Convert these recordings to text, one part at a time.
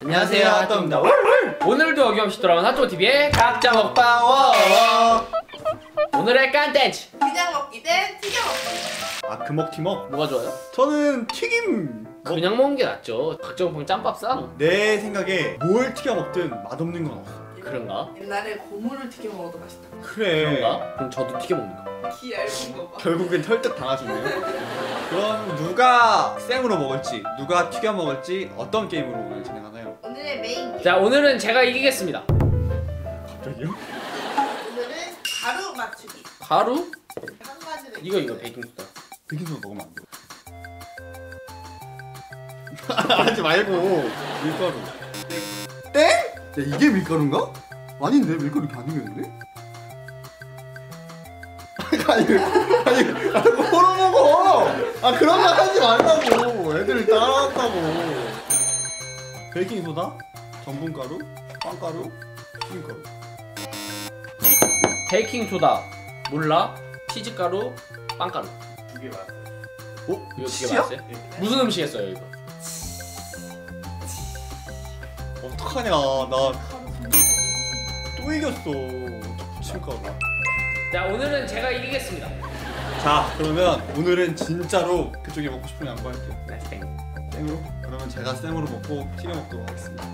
안녕하세요, 핫도그입니다. 오늘도 어김없이 돌아온 핫도그TV의 각자 먹방 워. 오늘의 깐텐츠 그냥 먹기 대 튀겨 먹기. 아, 금먹 튀먹? 뭐가 좋아요? 저는 튀김! 그냥 먹는 게 낫죠. 각자 먹방 짬밥상? 내 생각에 뭘 튀겨 먹든 맛없는 건 없어. 그런가? 옛날에 고무를 튀겨 먹어도 맛있다. 그래. 그런가? 그럼 저도 튀겨 먹는 거. 귀 얇은 거 봐. 결국엔 털떡 당하셨네요. 그럼 누가 생으로 먹을지, 누가 튀겨 먹을지 어떤 게임으로 오늘 진행하나요? 오늘의 메인 게임. 자, 오늘은 제가 이기겠습니다. 갑자기요? 오늘은 가루 맞추기. 가루? 한 가지를. 이거 베이킹소다. 베이킹소다 먹으면 안 돼. 하지 말고 밀가루. 땡? 야, 이게 밀가루인가? 아닌데? 밀가루 이렇게 안 생겼는데? 아니 호로 먹어! 아, 그런 말 하지 말라고! 애들을 따라왔다고! 베이킹소다, 전분가루, 빵가루, 튀김가루. 베이킹소다, 몰라, 치즈가루, 빵가루. 두 개 맞았어요. 어? 이거 두 개 맞았어요? 무슨 음식 했어요, 이거? 어떡하냐, 나 또 이겼어. 부침가루. 자, 오늘은 제가 이기겠습니다. 자, 그러면 오늘은 진짜로 그쪽이 먹고 싶으면 양보할게요. 네, 쌤. 쌤으로? 그러면 제가 쌤으로 먹고 튀겨 먹도록 하겠습니다.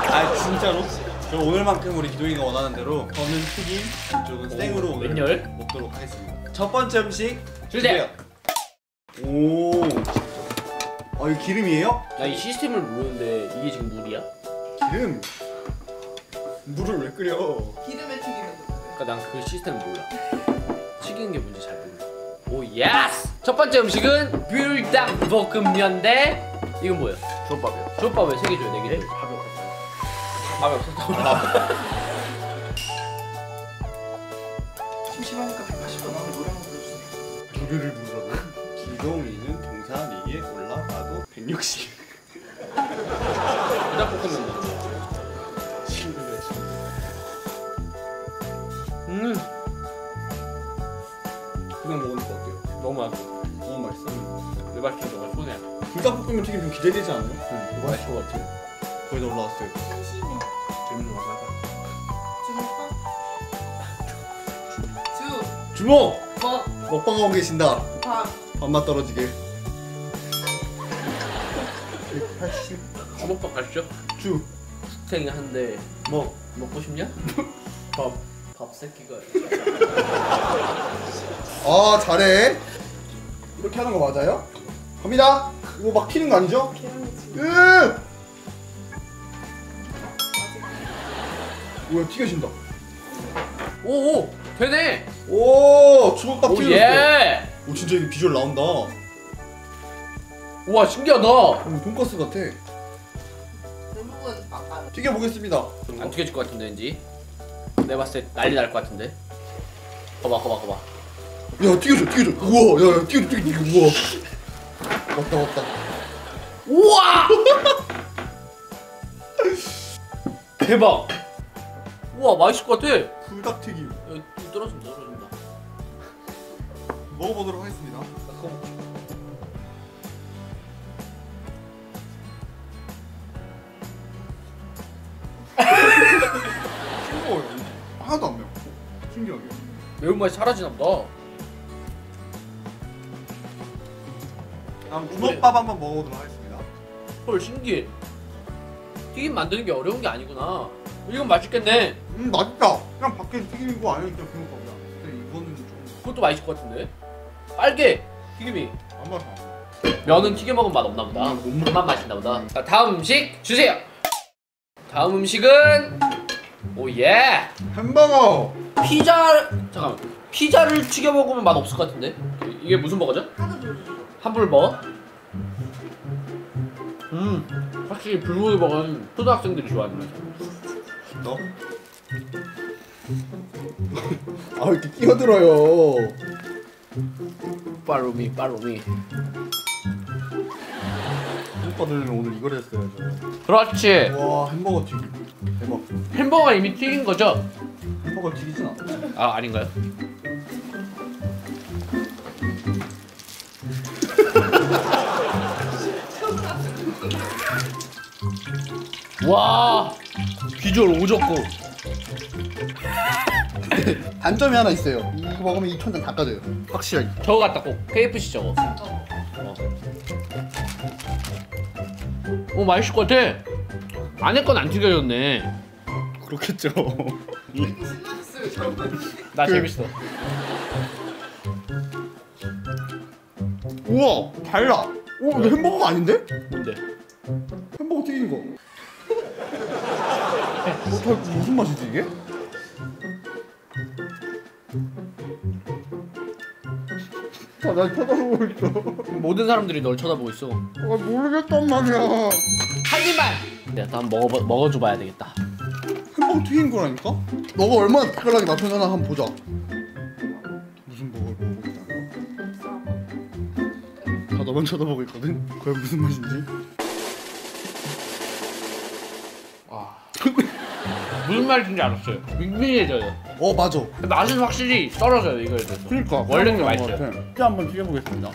아, 진짜로? 그럼 오늘만큼 우리 기동이가 원하는 대로 저는 튀김, 이쪽은 쌤으로 오늘 맨열? 먹도록 하겠습니다. 첫 번째 음식 주세요! 오, 아, 이거 기름이에요? 나 이 시스템을 모르는데 이게 지금 물이야? 기름? 물을 왜 끓여? 기름에 튀기는 거. 그러니까 난 그 시스템을 몰라. 튀기는 게 뭔지 잘 몰라. 오, 예스! 첫 번째 음식은 불닭볶음면 대 이건 뭐예요? 주먹밥이요. 주먹밥 왜 3개 줘요? 4개 줘요? 밥이 없었어요. 밥이 없었다고? 심심하니까 180번 하고 노래 한번 불러주세요. 노래를 부르라고? 기동이는 동산 위에 올라가도 160. 불닭볶음면 그냥 먹으면 어때요? 너무 맛있어. 너무 맛있어. 내 맛있게 너가 손해. 불닭볶음면 튀김 좀 기대되지 않아요? 응, 맛있을 것 같아요. 거의 다 올라왔어요. 심심해. 재밌는 거 하자. 주먹밥. 주먹! 먹방하고 계신다. 밥. 밥맛 떨어지게. 180. 주먹밥 가시죠? 주. 스탱이 한데 먹. 먹고 싶냐? 밥. 밥 새끼가. 아, 잘해. 이렇게 하는 거 맞아요? 갑니다. 이거 막 튀는 거 아니죠? 뭐야, 튀겨진다. 오오, 되네. 오, 주먹밥 튀겨졌어. 예. 오, 진짜 이게 비주얼 나온다. 우와, 신기하다. 돈가스 같아. 튀겨보겠습니다. 안 튀겨질 것 같은데, 왠지. 내가 봤을 때 난리 날 것 같은데. 거봐. 야, 튀겨져. 우와, 야, 튀겨져. 우와. 왔다. 우와! 대박! 우와, 맛있을 것 같아. 불닭튀김. 야, 떨어진다. 먹어보도록 하겠습니다. 싱거워요. 하나도 안 맵고. 신기하게. 매운맛이 사라지나 보다. 다음 주먹밥 한번 먹어보도록 하겠습니다. 헐, 신기해. 튀김 만드는 게 어려운 게 아니구나. 이건 맛있겠네. 맛있다. 그냥 밖에서 튀김이고 안에 진짜 주먹밥이야. 근데 이거는 좀. 그것도 맛있을 것 같은데? 빨개! 튀김이. 안 맛있어. 면은 튀겨 먹으면 맛 없나 보다. 몸만 맛있나 보다. 자, 다음 음식 주세요! 다음 음식은 오예! 햄버거! 피자! 잠깐만, 피자를 튀겨 먹으면 맛 없을 것 같은데? 이게 무슨 버거죠? 한불버거? 확실히 불고기 버거는 초등학생들이 좋아하는 맛이야. 너? 아, 왜 이렇게 끼어들어요? 팔로미. 오빠들은 오늘 이걸 했어야죠. 그렇지. 와, 햄버거 튀김. 대박. 햄버거가 이미 튀긴 거죠? 햄버거 튀기진 않아요. 아, 아닌가요? 와, 비주얼 오졌고. 단점이 하나 있어요. 이거 먹으면 입천장 다 까져요. 확실하게. 저거 같다, 꼭. KFC 저거. 오, 맛있을 것 같아. 안에 건 안 튀겨졌네. 그렇겠죠. 신나셨어요, 저번에. 나 재밌어. 우와, 달라. 오, 근데 햄버거가 아닌데? 뭔데? 햄버거 튀긴 거. 무슨 맛이지 이게? 아, 날 쳐다보고 있어. 모든 사람들이 널 쳐다보고 있어. 아, 모르겠단 말이야. 한 입만! 내가 또 한번 먹어줘봐야 되겠다. 햄버거 튀긴 거라니까? 너가 얼마나 특별하게 맞춰놨나 한번 보자. 무슨 버거를 먹고 있다고? 다 너만 쳐다보고 있거든? 그게 무슨 맛인지? 무슨 말인지 알았어요. 밍밍해져요. 어, 맞아. 맛은 확실히 떨어져요, 이거에 대해서. 그니까 원래는 맛있어요. 뼈 한번 튀겨보겠습니다.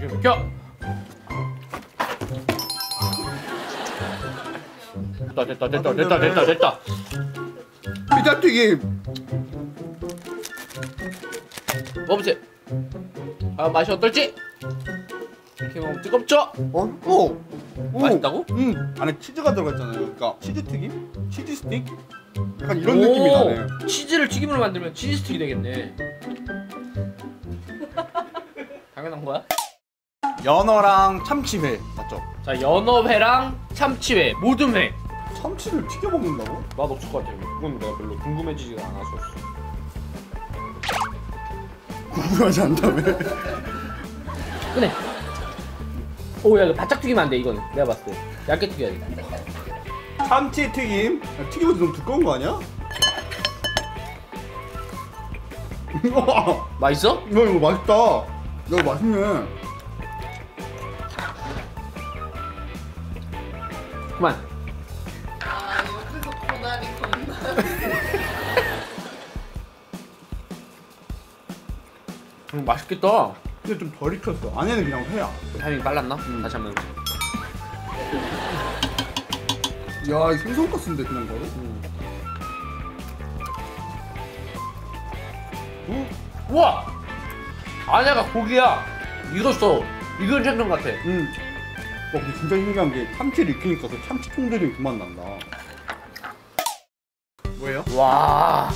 이렇게 껴! 됐다. 피자튀김! 먹어보세요. 아, 맛이 어떨지? 이렇게 먹으면 뜨겁죠? 어? 맛있다고? 응. 안에 치즈가 들어갔잖아요. 그러니까 치즈 튀김? 치즈 스틱? 약간 이런 느낌이 나네. 치즈를 튀김으로 만들면 치즈 스틱이 되겠네. 당연한 거야? 연어랑 참치회 맞죠? 자, 연어회랑 참치회, 모든 회. 참치를 튀겨 먹는다고? 맛 없을 것 같아요. 그건 내가 별로 궁금해지지가 않아서. 궁금하지 않다며? 그래. 오, 야, 이거 바짝 튀기면 안 돼, 이거는. 내가 봤을 때. 얇게 튀겨야 돼. 참치 튀김? 야, 튀김보다 너무 두꺼운 거 아니야? 맛있어? 야, 이거 맛있다. 야, 이거 맛있네. 그만. 아, 옆에서 고난이 겁나. 맛있겠다. 근데 좀 덜 익혔어. 안에는 그냥 회야. 타이밍 빨랐나? 다시 한번 해보자. 야, 이 생선가스인데 그냥 바로? 우와! 안에가 고기야! 익었어! 익은 생선 같아. 와, 근데 진짜 신기한 게 참치를 익히니까 그 참치 통조림 그 맛 난다. 뭐예요? 와!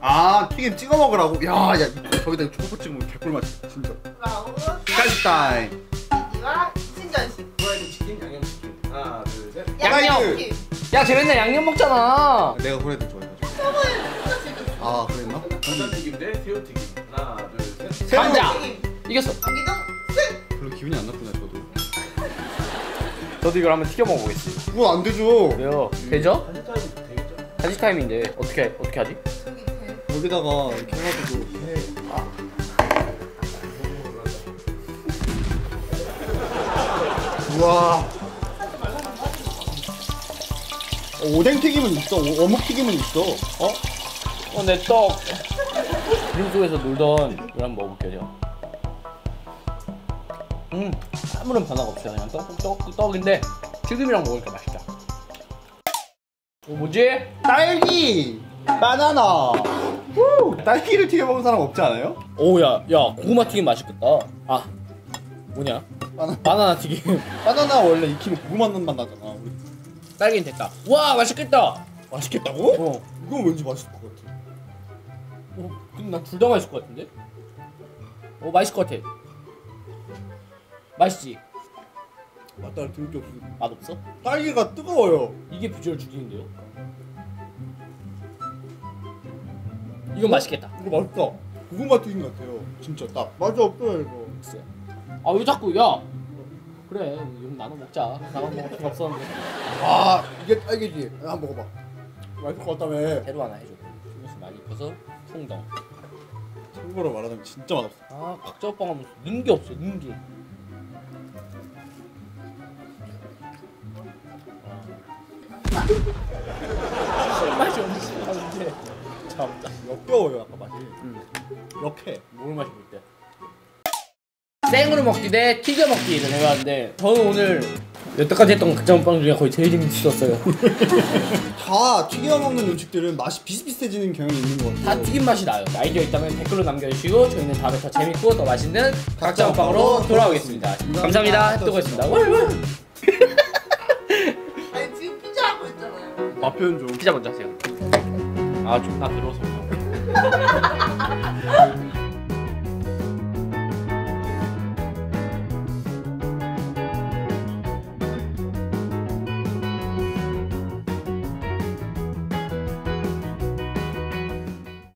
아, 튀김 찍어 먹으라고? 야, 저기다 초코 찍으면 개꿀맛이야, 진짜. 까지 타임! 이와 신전식! 후라이드 치킨, 양념치킨. 하나, 둘, 셋. 양념! 야, 쟤 맨날 양념 먹잖아! 내가 후라이드 좋아해가지고. 아, 그랬나? 감자튀김 대 새우튀김. 하나, 둘, 셋. 감자! 이겼어! 별로 기분이 안 나쁘네, 저도. 저도 이걸 한번 튀겨 먹어보겠습니다. 그거 안 되죠! 왜요? 되죠? 한식 타임인데 어떻게 하지? 여기다가 이렇게 해가지고 해. 아. 우와. 오뎅 튀김은 있어. 어묵 튀김은 있어. 어? 어, 내 떡. 그림 속에서 놀던 이걸 한번 먹어볼게요. 아무런 변화가 없어요. 그냥 떡인데 튀김이랑 먹으니까 맛있다. 어, 뭐지? 딸기! 바나나! 후! 딸기를 튀겨 먹은 사람 없지 않아요? 오, 야, 고구마 튀김 맛있겠다. 아, 뭐냐? 바나나 튀김. 바나나 원래 익히면 고구마 넣는 맛 나잖아. 우리. 딸기는 됐다. 와, 맛있겠다. 맛있겠다고? 어, 이건 왠지 맛있을 것 같아. 어, 근데 난 둘 다 맛있을 것 같은데? 어, 맛있을 것 같아. 맛있지? 맛다를 들을 게 없어. 맛 없어? 딸기가 뜨거워요. 이게 비주얼 죽이는데요? 이건 맛있겠다. 이거 맛있다. 고구마 튀김 같아요. 진짜 딱. 맞아, 없어요 이거. 글쎄. 아, 왜 자꾸, 야. 그래, 이건 나눠 먹자. 나만 먹을 필요 없었는데. 아, 이게 딸기지. 한번 먹어봐. 맛있을 것 같다며. 재료 하나 해줘. 이것을 많이 입혀서 풍덩. 참고로 말하자면 진짜 맛없어. 아, 각자 오빠가 무슨 는 게 없어, 는 게. 술 맛이 없는 것 같은데. 역겨워요, 아까 맛이. 이렇게 물 마실 때 생으로 먹기 대 튀겨 먹기를 해봤는데, 저는 오늘 여태까지 했던 극장빵 중에 거의 제일 재밌었어요. 다 튀겨 먹는 음식들은 맛이 비슷비슷해지는 경향이 있는 것 같아요. 다 튀긴 맛이 나요. 아이디어 있다면 댓글로 남겨주시고, 저희는 다음에 더 재밌고 더 맛있는 각자빵으로 돌아오겠습니다. 감사합니다. 핫도그였습니다. 월월. 아니 지금 피자 하고 있잖아요. 맛 표현 좀. 피자 먼저 하세요. 아 좀 다 들어서.